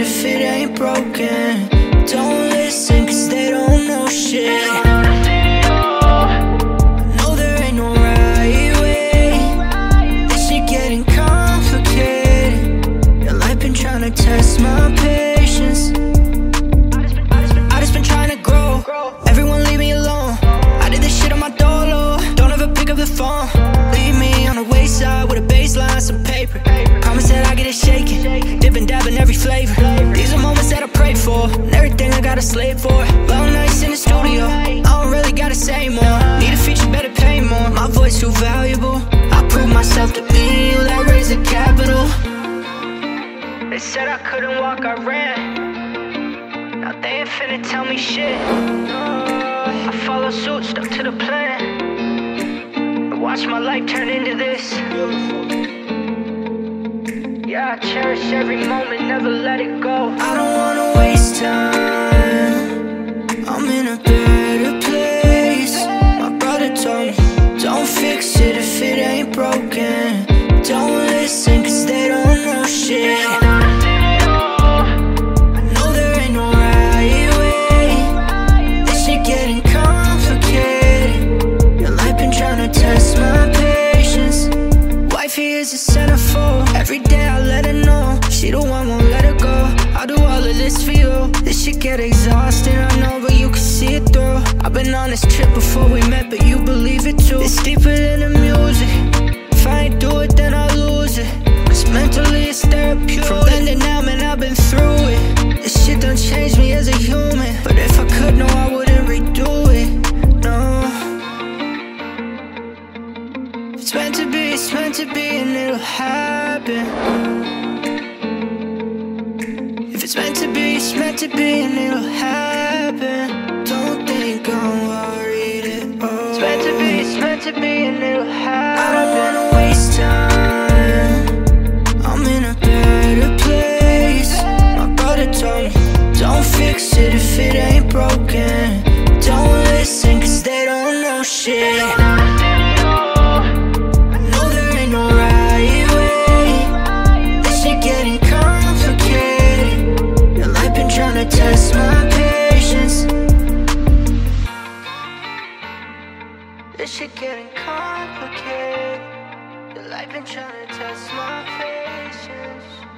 it if it ain't broken. Don't listen, cause they don't know shit. Slave for long nights in the studio. I don't really gotta say more. Need a feature, better pay more. My voice too valuable. I prove myself to be you. That raise the capital. They said I couldn't walk, I ran. Now they ain't finna tell me shit. I follow suit, stuck to the plan. I watch my life turn into this. Yeah, I cherish every moment, never let it go. I don't wanna waste time. I'm in a better place. My brother told me, don't fix it if it ain't broken. Don't listen, cause they don't know shit. I know there ain't no right way. This shit getting complicated. Your life been trying to test my patience. Wifey is a centerfold. Every day I let her know, she the one won't let her go. I'll do all of this for you. This shit get exhausting, I know, but you can see it through. I've been on this trip before we met, but you believe it too. It's deeper than the music. If I ain't do it, then I lose it. Cause mentally it's therapeutic. From then to now, man, I've been through it. This shit done changed me as a human. But if I could, no, I wouldn't redo it, no. It's meant to be, and it'll happen. It's meant to be and it'll happen. Don't think I'm worried at all. It's meant to be and it'll happen. I don't wanna waste time. I'm in a better place. My brother told me, don't fix it if it ain't broken. Don't listen, cause they don't know shit. Test my patience. This shit getting complicated. Your life been trying to test my patience.